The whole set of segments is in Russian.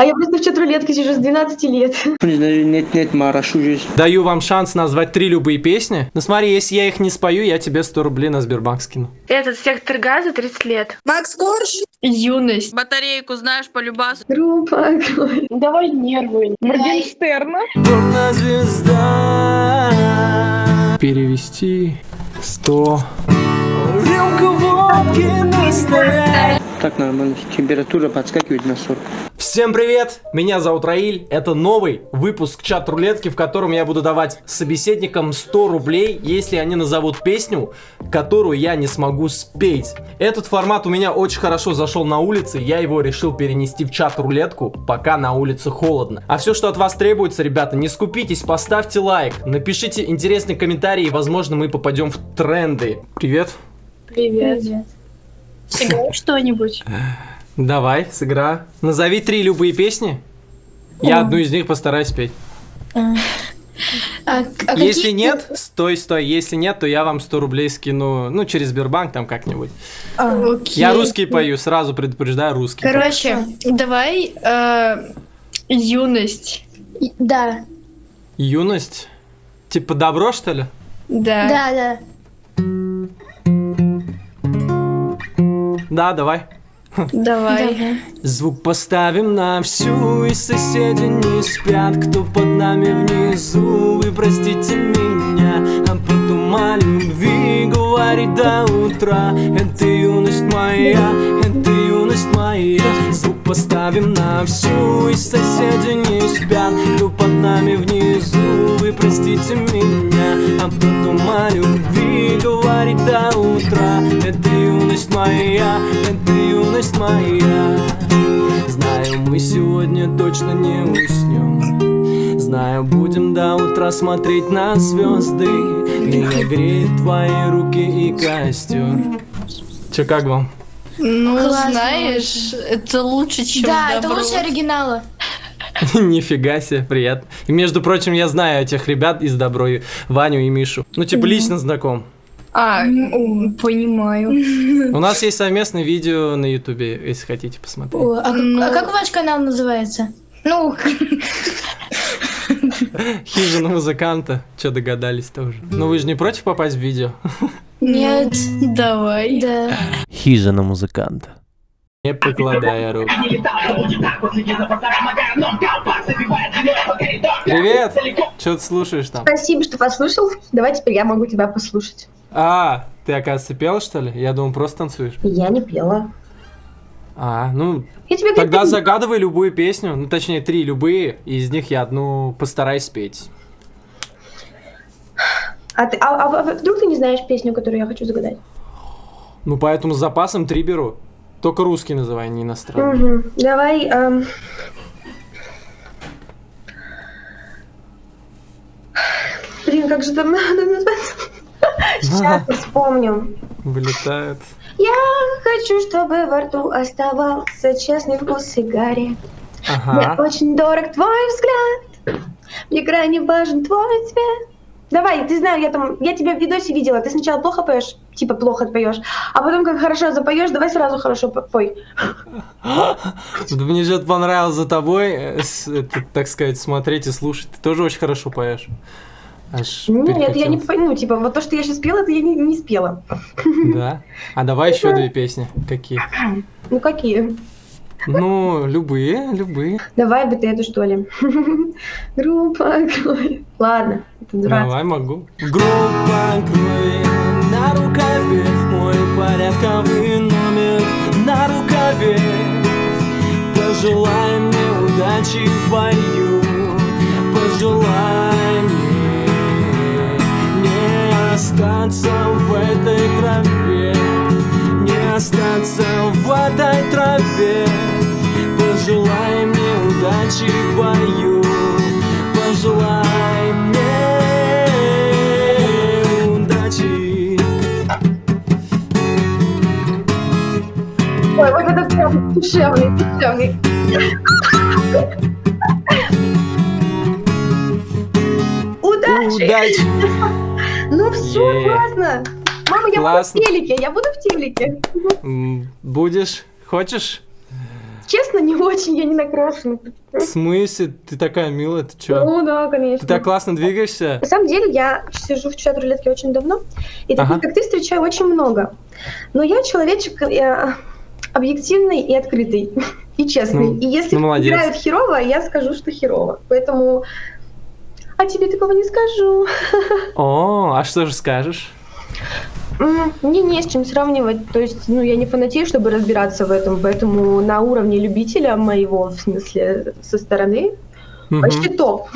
А я просто в Чатрулетке сижу с 12 лет. Нет, Марашу жить. Даю вам шанс назвать 3 любые песни. Но смотри, если я их не спою, я тебе 100 рублей на Сбербанк скину. Этот Сектор Газа, 30 лет. Макс Корж. Юность. Батарейку знаешь по любасу. Группа. Давай нервы. Моргенстерна. Бурная звезда. Перевести 100. Так нормально, температура подскакивает на 40. Всем привет, меня зовут Раиль, это новый выпуск Чатрулетки, в котором я буду давать собеседникам 100 рублей, если они назовут песню, которую я не смогу спеть. Этот формат у меня очень хорошо зашел на улице, я его решил перенести в Чатрулетку, пока на улице холодно. А все, что от вас требуется, ребята, не скупитесь, поставьте лайк, напишите интересный комментарий, и, возможно, мы попадем в тренды. Привет. Привет. Привет. Сыграй что-нибудь. Давай, сыграй. Назови 3 любые песни. Я одну из них постараюсь петь. Если нет, стой. Если нет, то я вам 100 рублей скину. Ну, через Сбербанк там как-нибудь. Я русский пою, сразу предупреждаю, русский. Короче, давай юность. Да. Юность? Типа добро, что ли? Да. Да. Да, давай. Давай. Звук поставим на всю, и соседи не спят, кто под нами внизу. Вы простите меня, а потом о любви говорить до утра. Это юность моя, это юность моя. Звук поставим на всю, и соседи не спят, кто под нами внизу. Вы простите меня, а потом о любви говорить до утра. Это юность моя, это юность моя. Знаю, мы сегодня точно не уснем. Знаю, будем до утра смотреть на звезды. Меня греют твои руки и костер. Че, как вам? Ну, классно. Знаешь, это лучше, чем да, добро. Это лучше оригинала. Нифига себе, приятно. И, между прочим, я знаю этих ребят из Добро, Ваню и Мишу. Ну, типа, лично знаком. Понимаю. У нас есть совместное видео на Ютубе, если хотите посмотреть. А как ваш канал называется? Ну, Хижина музыканта. Че, догадались тоже? Ну, вы же не против попасть в видео? Нет, давай. Да. Хижина музыканта. Не прикладая рук. Привет! Чё ты слушаешь там? Спасибо, что послушал. Давай теперь я могу тебя послушать. Ты, оказывается, пела, что ли? Я думал, просто танцуешь. Я не пела. Ну, тогда загадывай любую песню. Ну, точнее, 3 любые. И из них я одну постараюсь спеть. А вдруг ты не знаешь песню, которую я хочу загадать? Ну, поэтому с запасом 3 беру. Только русский называй, не иностранный. Давай... Блин, как же там надо назвать? Сейчас вспомним. Вылетает. Я хочу, чтобы во рту оставался честный вкус сигаре. Мне очень дорог твой взгляд. Мне крайне важен твой цвет. Давай, ты знаешь, я тебя в видосе видела. Ты сначала плохо поешь, типа плохо поешь, а потом как хорошо запоешь, давай сразу хорошо пой. Мне же это понравилось за тобой, так сказать, смотреть и слушать. Ты тоже очень хорошо поешь. Нет, я не пою, ну, типа, вот то, что я сейчас пела, это я не спела. Да? А давай еще 2 песни. Какие? Ну, какие? Ну, любые. Давай бы ты эту, что ли. Группа крови. Ладно, это дурацкий. Давай, могу. Группа крови на рукаве, мой порядковый номер на рукаве. Пожелай мне удачи в бою, пожелай мне не остаться в этой траве. Остаться в этой траве. Пожелай мне удачи в бою. Пожелай мне удачи. Ой, вот это прям душевный. Удачи! Ну все, классно! Мама, я буду в телеке. Будешь? Хочешь? честно, не очень, я не накрашена. В смысле? Ты такая милая, ты чё? Ну да, конечно. Ты так классно двигаешься. На самом деле, я сижу в чат-рулетке очень давно, и таких, как ты, встречаю очень много. Но я человечек объективный и открытый, и честный. Ну, и если играют херово, я скажу, что херово. Поэтому... А тебе такого не скажу. О, а что же скажешь? Мне не с чем сравнивать, то есть, ну, я не фанатею, чтобы разбираться в этом, поэтому на уровне любителя моего, в смысле, со стороны, почти топ.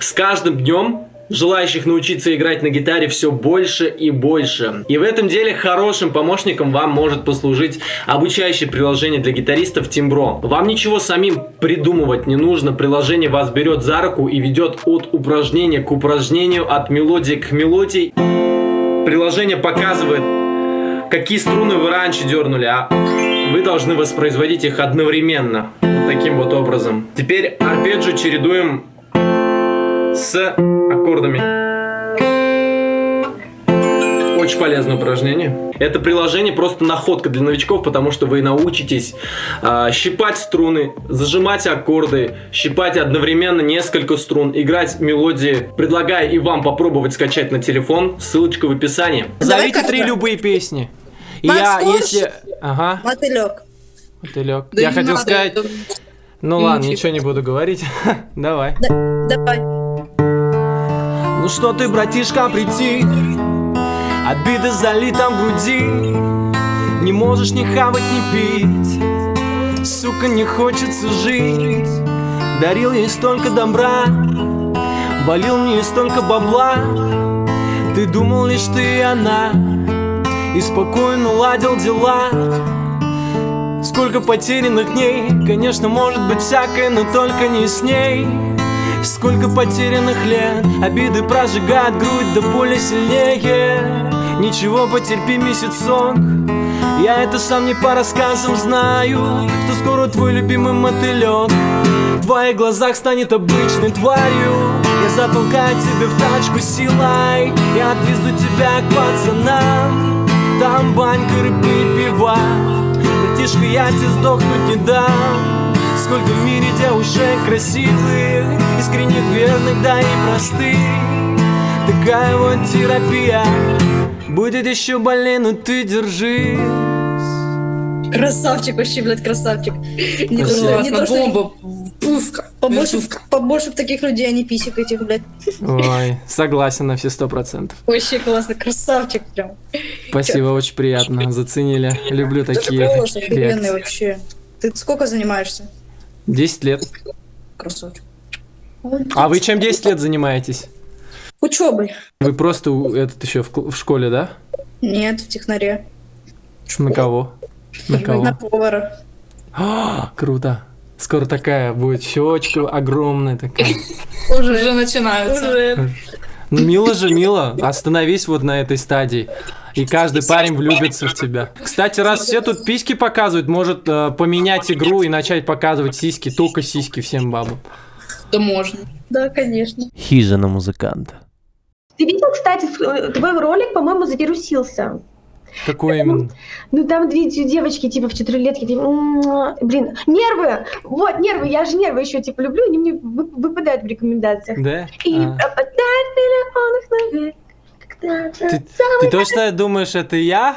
С каждым днем желающих научиться играть на гитаре все больше и больше. И в этом деле хорошим помощником вам может послужить обучающее приложение для гитаристов Timbro. Вам ничего самим придумывать не нужно. Приложение вас берет за руку и ведет от упражнения к упражнению, от мелодии к мелодии. Приложение показывает, какие струны вы раньше дернули, а вы должны воспроизводить их одновременно. Вот таким вот образом. Теперь арпеджио чередуем с аккордами. Очень полезное упражнение. Это приложение просто находка для новичков, потому что вы научитесь щипать струны, зажимать аккорды, щипать одновременно несколько струн, играть мелодии. Предлагаю и вам попробовать скачать на телефон. Ссылочка в описании. Зовите три любые песни. Макс Корж, если... Ага. Мотылек. Мотылек. Да я хотел сказать... Ну ладно, ничего не буду говорить. Давай. Давай. Ну что ты, братишка, притих? Обиды залита в груди. Не можешь ни хавать, ни пить. Сука, не хочется жить. Дарил ей столько добра, болил мне столько бабла. Ты думал лишь ты и она, и спокойно ладил дела. Сколько потерянных дней, конечно, может быть всякое, но только не с ней. Сколько потерянных лет, обиды прожигают грудь до боли сильнее. Ничего, потерпи месяцок, я это сам не по рассказам знаю, что скоро твой любимый мотылек в твоих глазах станет обычной тварью. Я затолкаю тебя в тачку силой, я отвезу тебя к пацанам. Там банька, рыбы и пива. Братишка, я тебе сдохнуть не дам. Сколько в мире девушек красивых, искренних, верных, да и простых. Такая вот терапия. Будет еще болей, но ты держись. Красавчик вообще, блядь, красавчик. Не бомба, пушка. Побольше таких людей, а не писек этих, блядь. Ой, согласен на все 100%. Вообще классно, красавчик прям. Спасибо, очень приятно, заценили. Люблю такие реакции. Вообще. Ты сколько занимаешься? 10 лет. Красавчик. А вы чем 10 лет занимаетесь? Учебой. Вы просто этот еще в школе, да? Нет, в технаре. На кого? На кого? На повара. А, круто. Скоро такая будет щечка огромная такая. Уже начинается. Мила же, мила, остановись вот на этой стадии. И каждый парень влюбится в тебя. Кстати, раз все тут письки показывают, может поменять игру и начать показывать сиськи, только сиськи всем бабам. Да можно. Да, конечно. Хижина музыканта. Ты видел, кстати, твой ролик, по-моему, завирусился. Какой именно? Ну там две девочки типа в чатрулетке, типа, блин, нервы, вот нервы, я же нервы еще типа люблю, они мне выпадают в рекомендациях. Да? И пропадают в телефонах наверх. Ты точно думаешь, это я?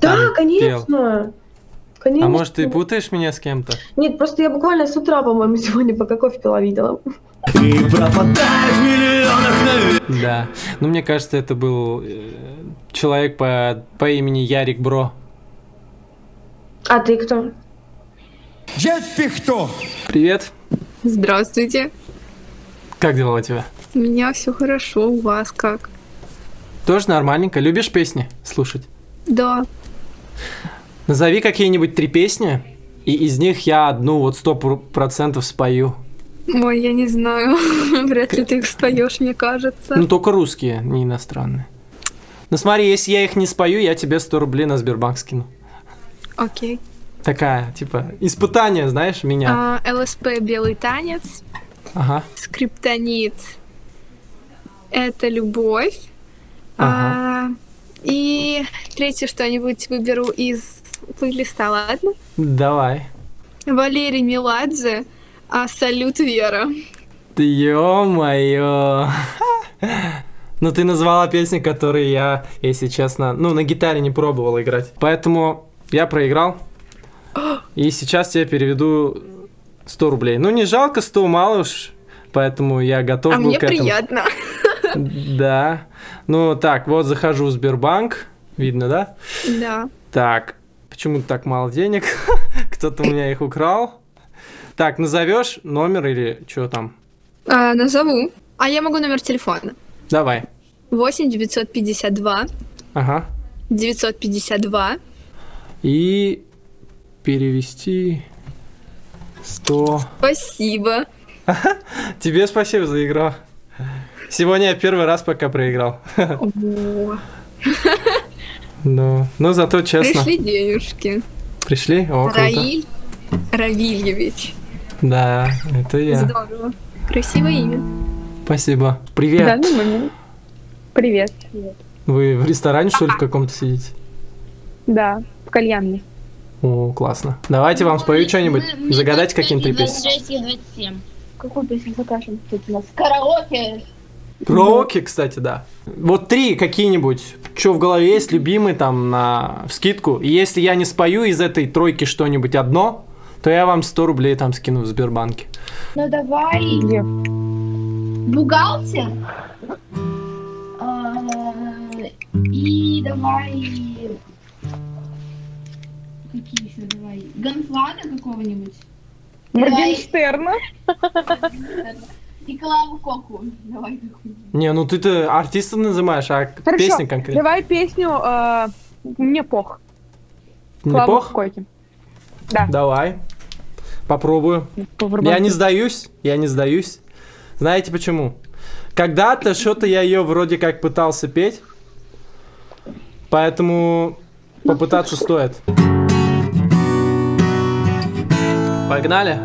Да, конечно. Конечно. А может, ты путаешь меня с кем-то? Нет, просто я буквально с утра, по-моему, сегодня пока кофе пила, видела. И пропадает в миллионах наверх. Да, ну мне кажется, это был... человек по имени Ярик Бро. А ты кто? Я ты кто? Привет. Здравствуйте. Как дела у тебя? У меня все хорошо, у вас как? Тоже нормальненько. Любишь песни слушать? Да. Назови какие-нибудь три песни, и из них я одну вот 100% спою. Ой, я не знаю. Вряд ли ты их споешь, мне кажется. Ну, только русские, не иностранные. Ну смотри, если я их не спою, я тебе 100 рублей на Сбербанк скину. Окей. Такая, типа, испытание, знаешь, меня. ЛСП «Белый танец». Ага. Скриптонит «Это любовь». Ага. И третье что-нибудь выберу из плейлиста, ладно? Давай. Валерий Меладзе, а салют Вера. Ё-моё. Ну, ты назвала песни, которые я, если честно, ну, на гитаре не пробовал играть. Поэтому я проиграл. И сейчас я переведу 100 рублей. Ну, не жалко, 100 мало уж, поэтому я готов был к этому. А мне приятно. Да. Ну, так, вот захожу в Сбербанк. Видно, да? Да. Так, почему-то так мало денег. Кто-то у меня их украл. Так, назовешь номер или что там? Назову. А я могу номер телефона. Давай. 8-952. Ага. 952. И перевести 100. Спасибо. Тебе спасибо за игру. Сегодня я первый раз пока проиграл. Но зато честно. Пришли денежки. Пришли? О, Раиль Равильевич. Да, это я. Здорово. Красивое имя. Спасибо. Привет. Да, ну, привет. Вы в ресторане, что ли, в каком-то сидите? Да, в кальянной. О, классно. Давайте вам спою что-нибудь. Загадайте какие-нибудь песни. Какую песню закажем? Караоке. Караоке, кстати, да. Вот три какие-нибудь. Что в голове есть, любимый там на вскидку. И если я не спою из этой тройки что-нибудь одно, то я вам 100 рублей там скину в Сбербанке. Ну давай. Бухгалтер. И давай. Какие еще давай? Гонфлада какого-нибудь. Моргенстерна. И Клаву Коку. Давай. Не, ну ты-то артиста называешь, а песню конкретно. Давай песню «Мне пох». «Мне пох»? Да. Давай. Попробую. Я не сдаюсь. Знаете почему? Когда-то что-то я ее вроде как пытался петь, поэтому попытаться стоит. Погнали.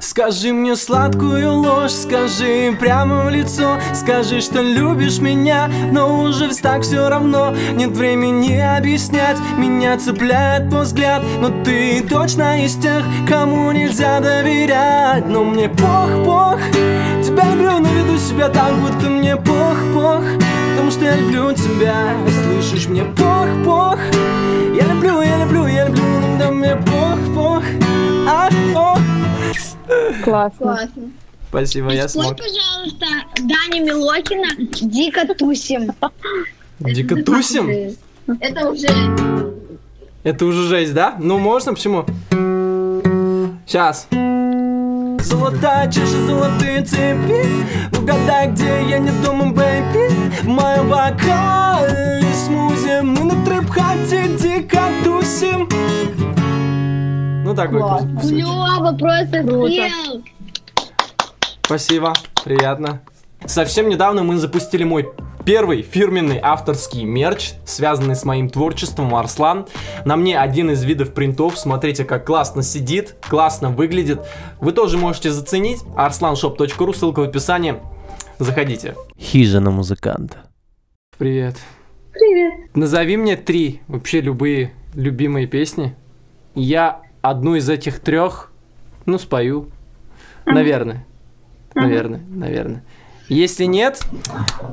Скажи мне сладкую ложь, скажи прямо в лицо, скажи, что любишь меня, но уже так все равно. Нет времени объяснять, меня цепляет твой взгляд, но ты точно из тех, кому нельзя доверять. Но мне пох-пох, тебя люблю, но веду себя так, будто мне пох-пох, потому что я люблю тебя, слышишь, мне пох-пох. Я люблю, я люблю, я люблю, но мне пох-пох. Ах-ох. Классно. Спасибо, я смог. Спой, пожалуйста, Даня Милокина «Дико тусим». Дико тусим? Это уже жесть, да? Ну можно, почему? Сейчас. Золотая чаша, золотые цепи. Угадай, где я не дома, бэйби. В моем бокале смузи. Мы на трэп-хате дико тусим. Ну так бы. Клёво, просто съел. Спасибо, приятно. Совсем недавно мы запустили мой первый фирменный авторский мерч, связанный с моим творчеством «Арслан». На мне один из видов принтов. Смотрите, как классно сидит, классно выглядит. Вы тоже можете заценить. arslanshop.ru, ссылка в описании. Заходите. Хижина музыканта. Привет. Привет. Назови мне три вообще любые любимые песни. Я одну из этих трех, ну, спою. Наверное. Если нет,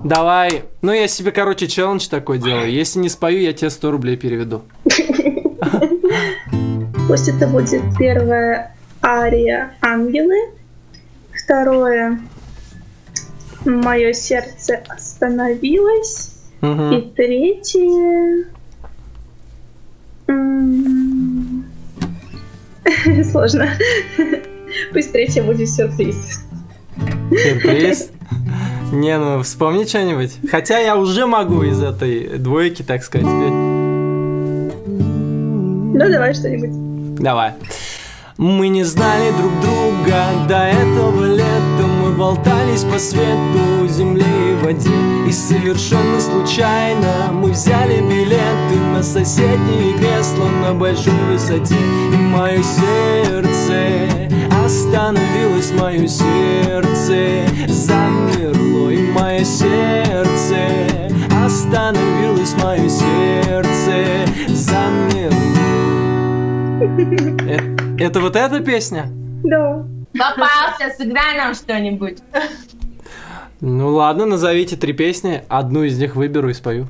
давай. Ну, я себе, короче, челлендж такой делаю. Если не спою, я тебе 100 рублей переведу. Пусть это будет первая ария «Ангелы». Второе «Мое сердце остановилось». И третье... Сложно. Пусть третья будет сюрприз. Сюрприз? Не, ну вспомни что-нибудь. Хотя я уже могу из этой двойки, так сказать. Ну давай что-нибудь. Давай. Мы не знали друг друга до этого лета. Мы болтались по свету, земле и воде. И совершенно случайно мы взяли билеты на соседние кресла на большой высоте. И мое сердце остановилось, мое сердце замерло. И мое сердце остановилось, мое сердце замерло. Это вот эта песня? Да. Попался, сыграй нам что-нибудь. Ну ладно, назовите три песни, одну из них выберу и спою.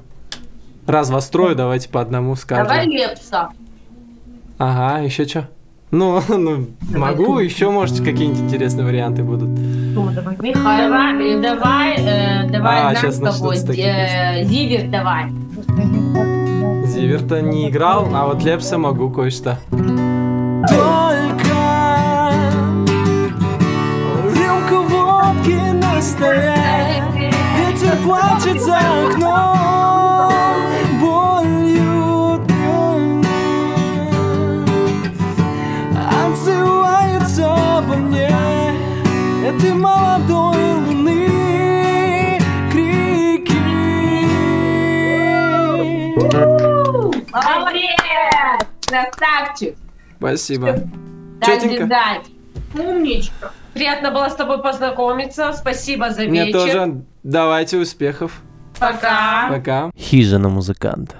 Раз вас трое, давайте по одному скажем. Давай Лепса. Ага, еще что? Ну могу, еще, можете какие-нибудь интересные варианты будут. Михаил, давай нам с тобой. Зиверт давай. Зиверта не играл, а вот Лепса могу кое-что. Ветер плачет за окном, болью днем отзывается обо мне. Это молодой луны крики. Молодец! Красавчик! Спасибо. Четенько. Умничка. Приятно было с тобой познакомиться. Спасибо за вечер. Мне тоже. Давайте успехов. Пока. Пока. Хижина музыканта.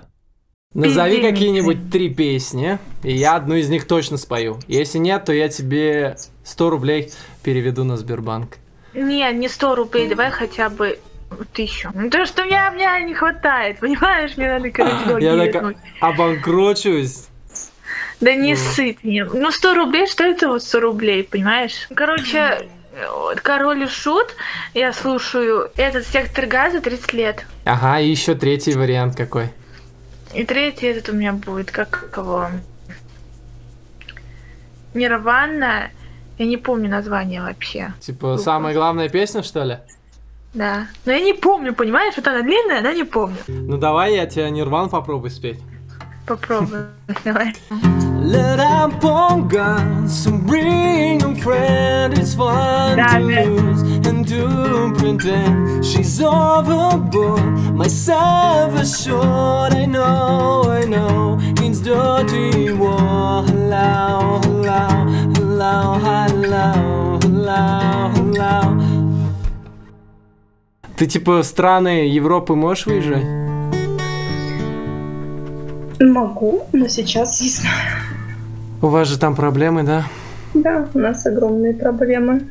Назови какие-нибудь три песни, и я одну из них точно спою. Если нет, то я тебе 100 рублей переведу на Сбербанк. Не 100 рублей, давай хотя бы 1000. То, что меня не хватает, понимаешь? Мне надо, короче, я так обанкрочусь. Да не сыпь мне. 100 рублей, что это вот 100 рублей, понимаешь? Короче, Король и Шут, я слушаю, этот Сектор Газа 30 лет. Ага, и еще третий вариант какой? И третий этот у меня будет, как кого? Нирвана, я не помню название вообще. Типа самая главная песня, что ли? Да, но я не помню, понимаешь, вот она длинная, она не помню. Ну давай я тебя Нирван попробую спеть. Попробуй, давай. Ты типа в страны Европы можешь выезжать? Могу, но сейчас не знаю. У вас же там проблемы, да? Да, у нас огромные проблемы.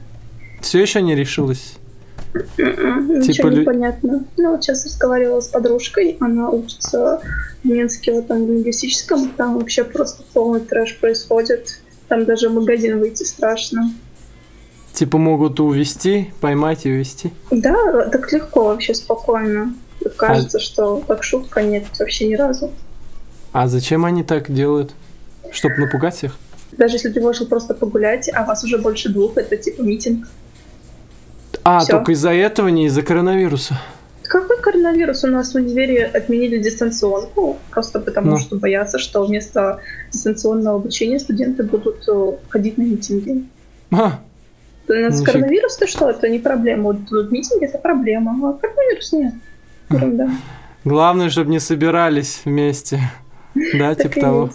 Все еще не решилось? Ничего не понятно. Ну, вот сейчас разговаривала с подружкой, она учится в Минске, вот там в лингвистическом, там вообще просто полный трэш происходит. Там даже в магазин выйти страшно. Типа могут увезти, поймать и увезти? Да, так легко вообще, спокойно. Кажется, что так шутка, нет вообще ни разу. А зачем они так делают? Чтобы напугать всех? Даже если ты вышел просто погулять, а вас уже больше двух, это типа митинг. А, всё. Только из-за этого, не из-за коронавируса? Какой коронавирус? У нас в универе отменили дистанционку, просто потому что боятся, что вместо дистанционного обучения студенты будут ходить на митинги. У нас коронавирус-то что? Это не проблема. Вот митинги — это проблема, а коронавирус нет. Ерунда. Главное, чтобы не собирались вместе. Да, типа того.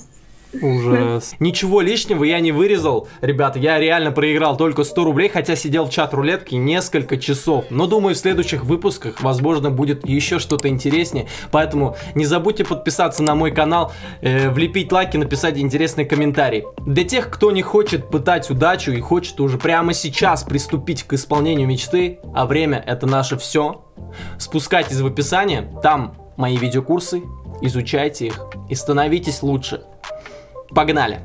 Ужас. Ничего лишнего я не вырезал. Ребята, я реально проиграл только 100 рублей, хотя сидел в чат-рулетке несколько часов. Но думаю, в следующих выпусках, возможно, будет еще что-то интереснее. Поэтому не забудьте подписаться на мой канал, влепить лайки, написать интересный комментарий. Для тех, кто не хочет пытать удачу и хочет уже прямо сейчас приступить к исполнению мечты, а время — это наше все, спускайтесь в описание, там мои видеокурсы, изучайте их и становитесь лучше. Погнали!